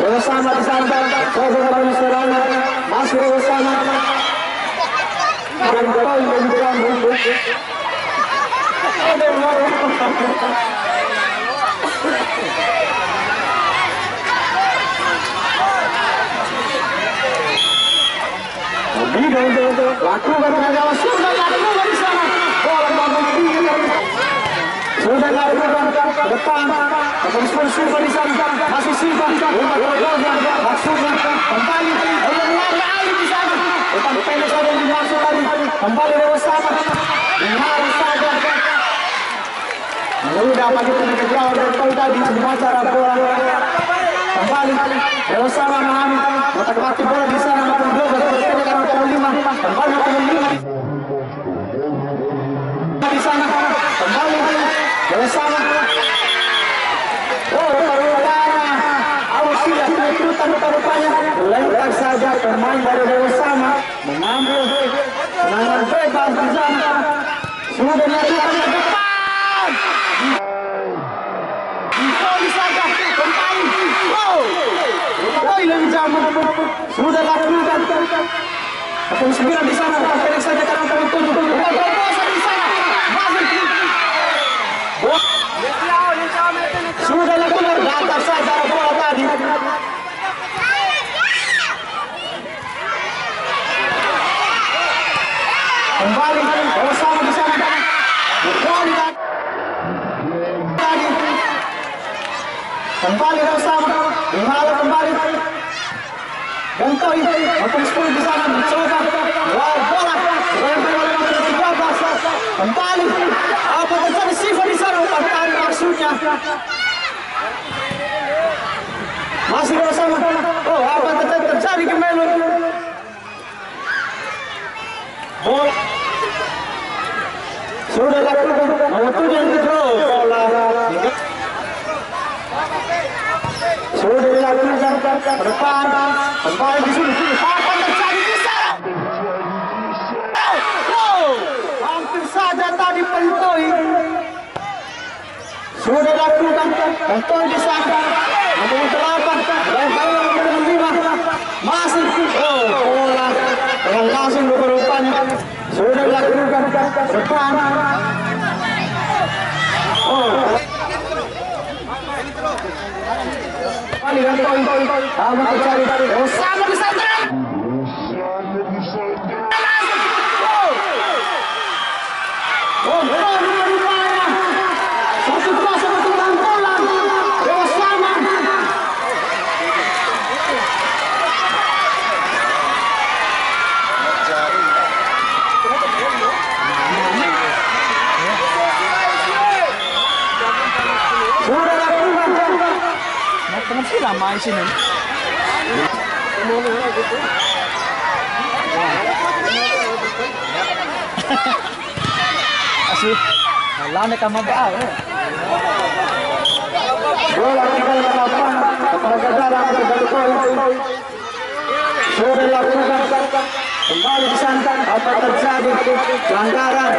Bersama di sana, saudara saudara masih bersama dan kembali menunjukkan untuk lakukan pengajaran sudah lakukan di sana, bola bangun tiga sudah lakukan depan, terus di sana masih simpan maksudnya kembali berlari di sana, depan pendek ada yang masuk lagi kembali bersama harus saja mudah bagi penegak gawang dan kau tadi acara bola kembali bersama Mahami otak-atik bola di sana makin kembali di sana kembali bersama lengkap saja pemain dari bersama mengambil serangan bebas di sana sudah dilakukan ke depan di sana kembali lebih jaman sudah lakukan akan segera di sana Felix saja karena tertutup di sana sudah lakukan lengkap saja bola tadi kembali bersama di sana kembali lagi kembali bersama dihalau kembali gentoi makin 10 di sana mencoba wow bola lempar oleh nomor 13 kembali apa terjadi Siva di sana pertahanan maksudnya masih bersama oh apa terjadi kembali bola sudah lakukan mengutunya terus bola sudah dilakukan depan kembali di sini apa terjadi di sana hampir saja tadi Pentoi sudah lakukan Pentoi di sana nomor 8 dan nomor 5 masih bola dengan langsung berupanya sudah dilakukan depan sama mencari sama di sana satu kuasa bertulang tulang bersama sudah lakukan teman sih lama di sini asih lana kama baal bola kembali ke lapangan kepada dalam sudah lakukan kembali disantan apa terjadi pelanggaran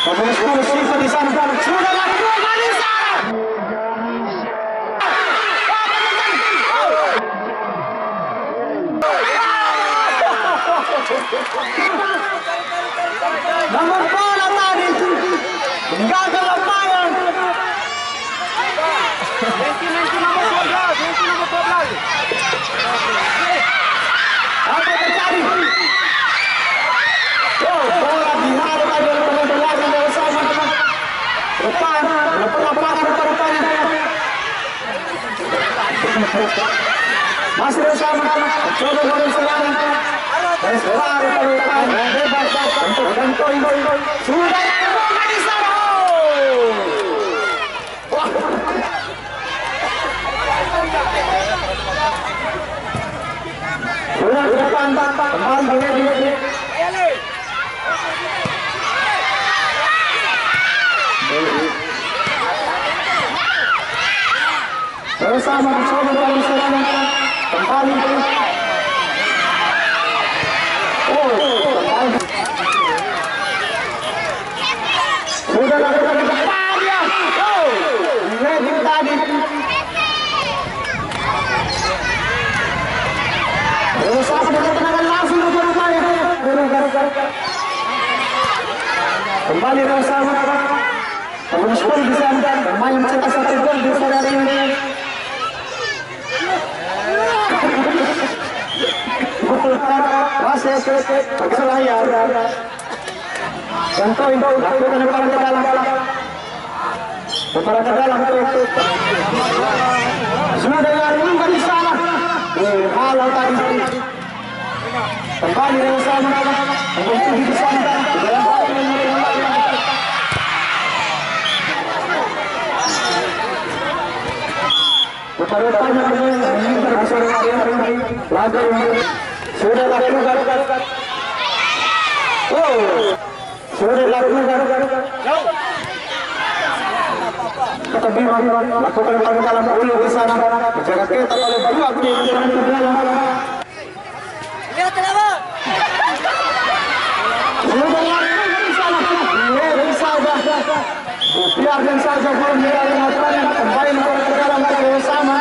Pemain Siva di sana sudah lakukan di sana. Nomor bola tadi gagal lumayan. Apa terjadi? Bola dihalau oleh pemain depan, masih bersama, coba dan selalu terutama bebas untuk kantoi sudah dilakukan di sana. Sudah dilakukan kembali boleh. Bersama bersama dari sana kembali. Sudah lakukan kembali. Ini tadi. Bersama dengan tenaga langsung kembali bersama. Terus pun bisa bermain mencetak satu gol di sore hari ini. Masih berselayar. Contoh itu lakukan lemparan ke dalam. Lemparan ke dalam itu. Sudah dilakukan di sana. Halau tadi. Kembali dengan sama. Kembali di sana. Pertanyaan sudah lakukan. Oh, sudah lakukan. Lakukan dalam ulu di sana. Jaga kita kalau baru aku di dalam. Lihat lebar. Sudah lakukan di sana. Di sana. Biarkan saja belum dilakukan kembali ke dalam bersama.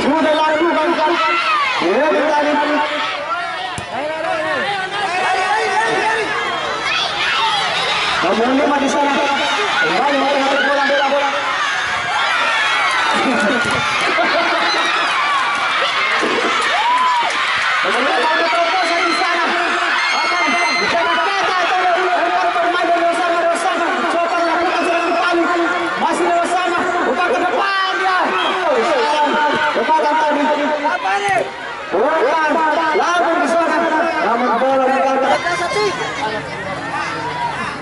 Sudah lakukan ya tadi. Kamu di sana. Kembali bola.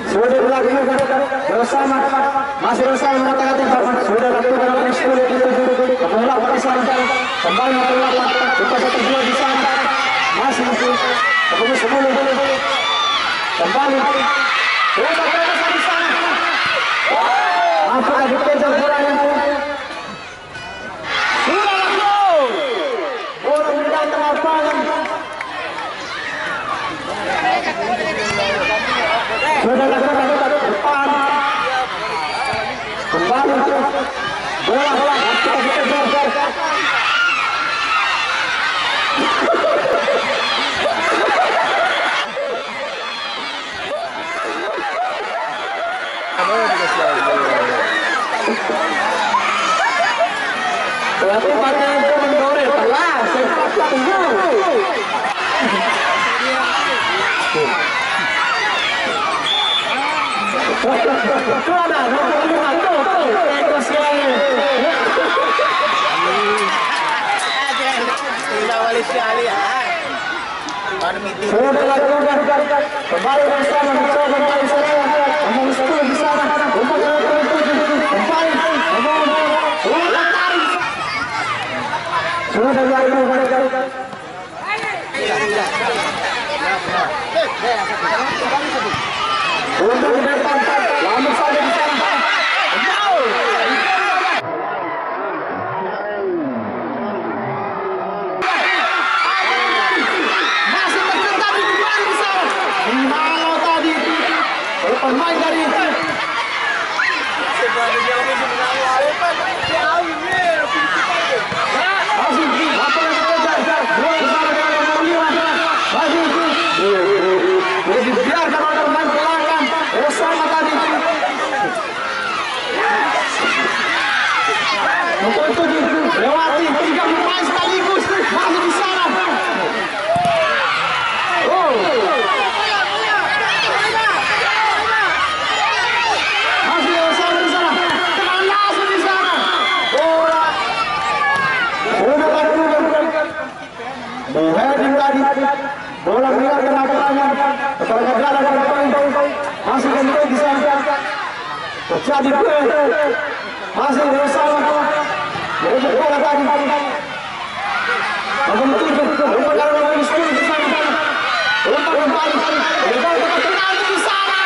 Sudah berlakukan bersama masih bersama mengatakan sudah lakukan ekskul itu kemudian bersama kembali melakukan bukan satu dua di sana masih kemudian sebelum kembali sudah berlakukan di sana apa ada kejar bola yang sudah lakukan bola tidak terlalu. Sudah lakukan depan kembali bola kembali bersama di sana untuk Udah Bola meninggal kena tangan, kepada jalan berpeng, masih kentut di sana. Terjadi gol, masih bersama. Mereka bola tadi. Nomor 7, nomor 10 di sana. Lompat kembali, bola kena di sana.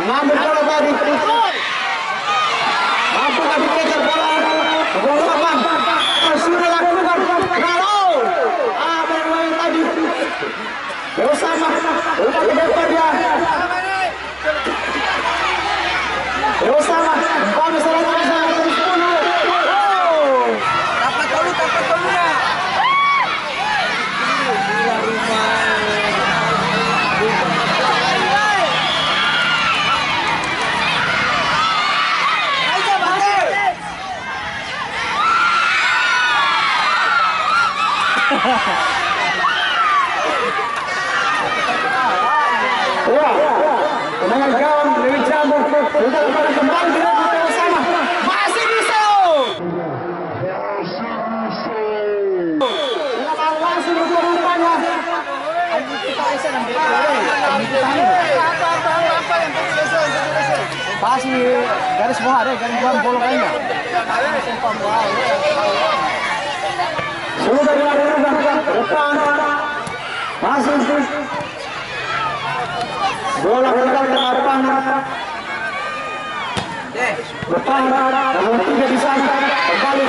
Mengambil bola tadi. Mampu kami kejar bola. Sudah lakukan kalau ada main tadi bersama untuk kedepan dia bersama kami selesai masih garis bawah deh, garis bawah bolong lainnya. Sudah dilakukan depan, masih bola bergerak ke depan, depan, namun tidak disangka, kembali,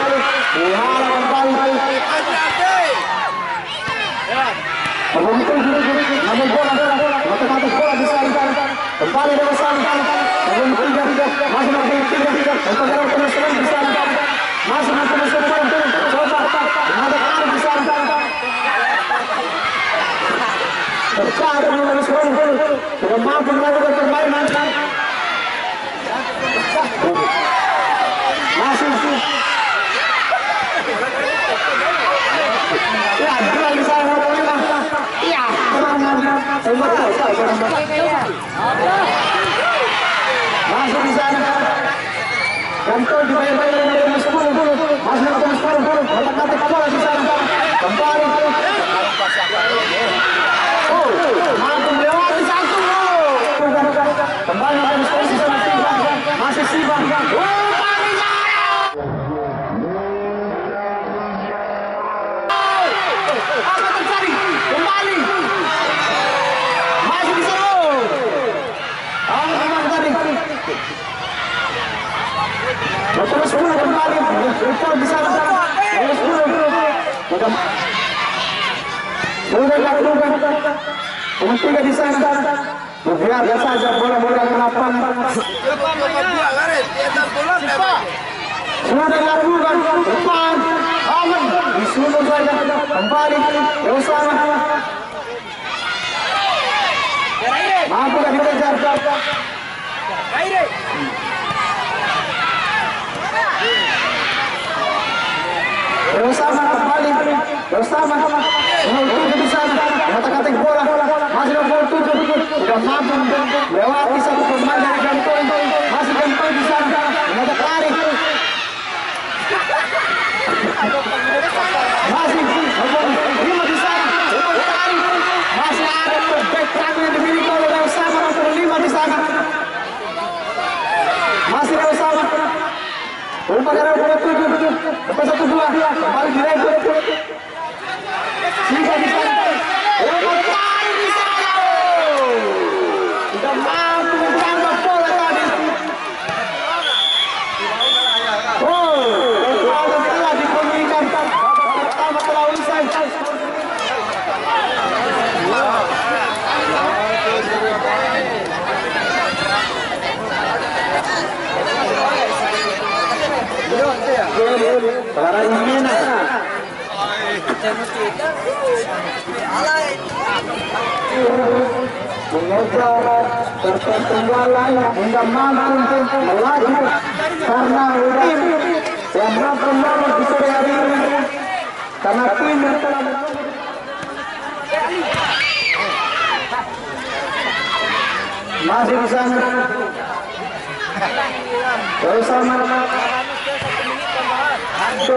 dihalang kembali, memuncul diri, namun bola, otomatis bola disangka, kembali dengan sangka. Masih lagi tidak pengaruh terus bisa masih coba ada arah bisa tercatat mampu melakukan permainan masih ya dua di sana ya masuk di sana kantong dibayar-bayar dengan 10 masuk ke 10 otak-atik bola di sana kembali mampu melewati satu kembali ke posisi sana masih Sivan apa terjadi kembali masih di sana terus pula kembali, terus bisa bersalah, terus pula bersalah. Sudah dilakukan, terus tidak disangkal, biarkan saja bola-bola kenapa? Sudah dilakukan, depan, aman, disuruh saja kembali, terus sama. Mampu kami kejar, bersama kembali bersama untuk di sana otak-atik bola masih nomor 7 sudah mampu melewati satu pemain dari Gantong masih Gantong di sana mengajak lari masih nomor 5 di sana masih ada back kanan yang dimiliki oleh bersama nomor 5 di sana masih bersama umpan dari nomor 7 lepas 1-2, kembali direbut Sivan di sana umpan lari di sana tidak mampu menjangkau bola tadi bola telah dibunyikan pertama telah usai para imena mencoba terpenggalan tidak mampu untuk melaju karena tim yang mampu melawan di sore hari ini karena tim yang telah masih di sana bersama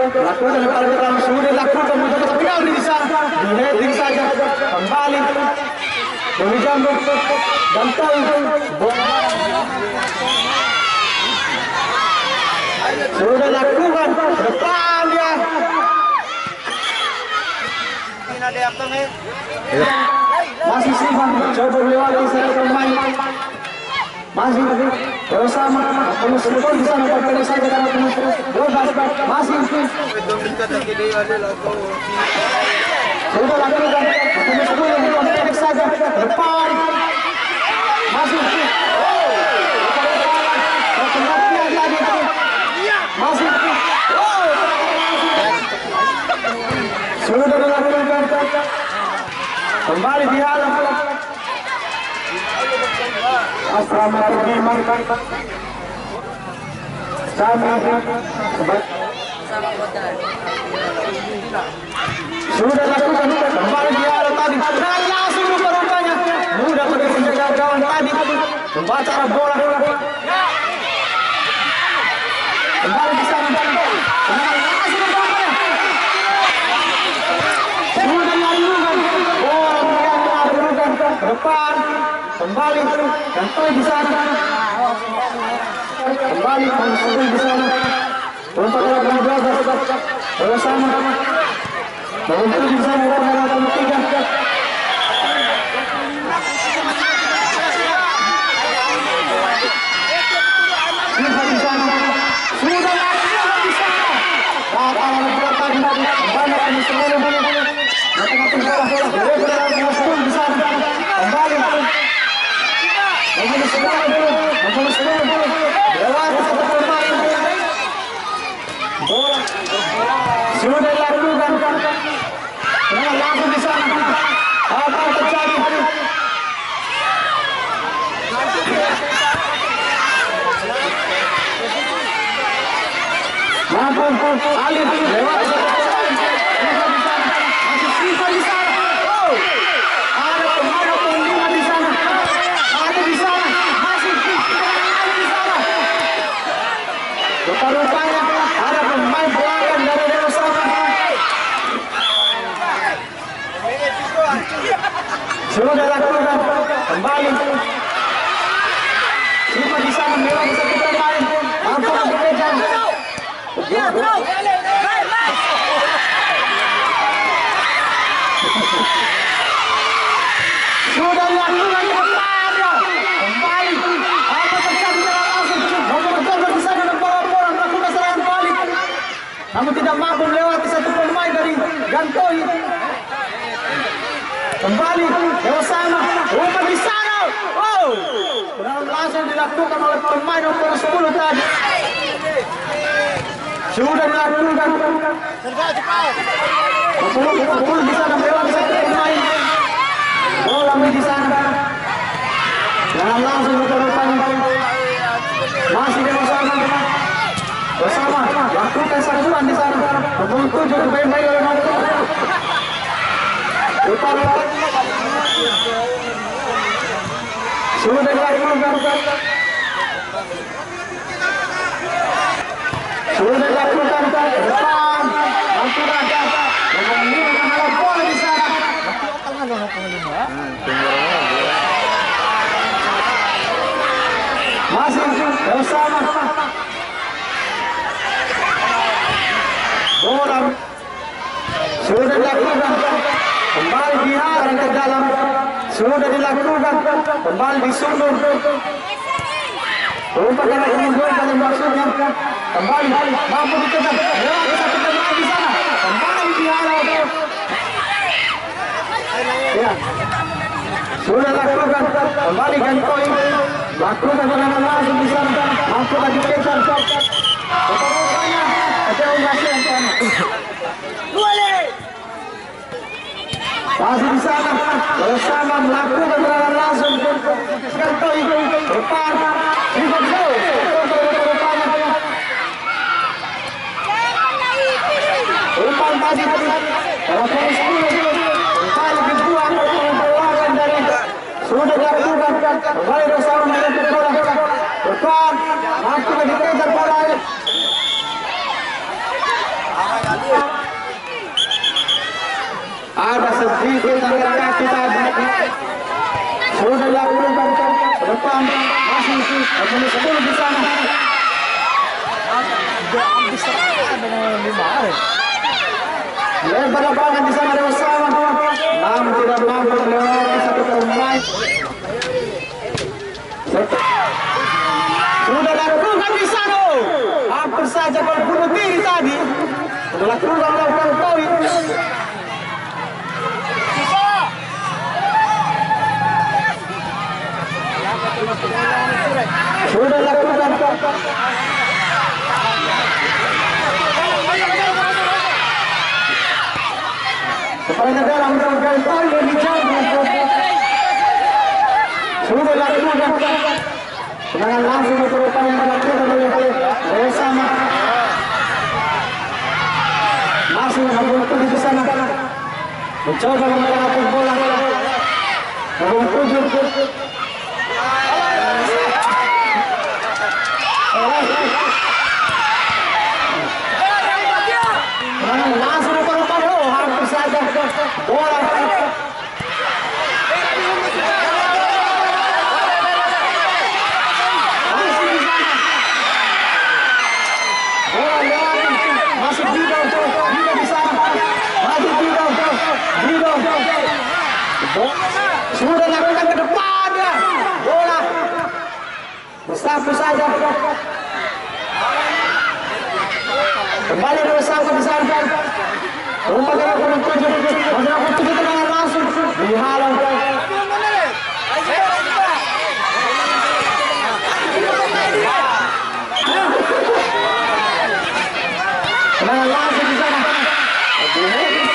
lakukan hal yang sudah dilakukan Islam bantal sudah lakukan depan dia masih Silvan coba melewati satu pemain masih bersama terus di sana terus saja karena terus masih sudah lakukan terus terus saja depan masih kembali di alam sudah lakukan kembali di alam tadi dan langsung berupanya mudah terus menjaga gawang tadi membaca bola kembali di sana depan kembali kembali di sana kembali kembali di sana untuk bersama untuk di sana namun tidak mampu melewati satu pemain dari Gantoi. Kembali bersama umpan di sana. Wow, langsung dilakukan oleh pemain nomor 10 tadi. Sudah dilakukan. Bola di sana melewati satu pemain. Bola di sana. Dan langsung dilakukan. Masih bersama. Bersama lakukan saluran di sana menuntut baik-baik oleh Matur sudah dilakukan depan Matur ada mengirimkan halal bola di sana masih bersama orang sudah dilakukan kembali diarahkan ke dalam sudah dilakukan kembali disundul umpatnya unggul dari maksudnya kembali mampu dikejar satu pemain di sana kembali diarahkan ya sudah dilakukan kembali Gantoi lakukan serangan langsung di sana mampu dikejar masih di sana bersama melakukan serangan langsung Gantoi depan umpan tadi sudah dilakukan kembali bersama melakukan bola depan mampu dikejar bola ada sedikit angkat kaki tadi saudara korban depan masih memenuhi sepuluh di sana. Lebar lapangan di sana Dewasawan, namun tidak mampu melewati satu pemain. Sudah lakukan di sana, hampir saja gol bunuh diri tadi. Lakukan lakukan poin. Sudah lakukan kepada dalam rangkaian poin yang dijamin. Sudah lakukan serangan langsung ke depan yang dilakukan oleh bersama masih menghubungkan di sana mencoba mengalahkan bola menghubungkan langsung depan-depan, hampir saja bola masih di sana, bola masih juga di sana, masih juga sudah lakukan ke depan ya, bola bersatu saja. Kembali bersama besar dan rumah gerak penutup, ada penutup dengan langsung dihalau. Dengan langsung di sana, di sana langsung di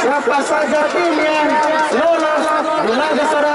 siapa saja tim yang lolos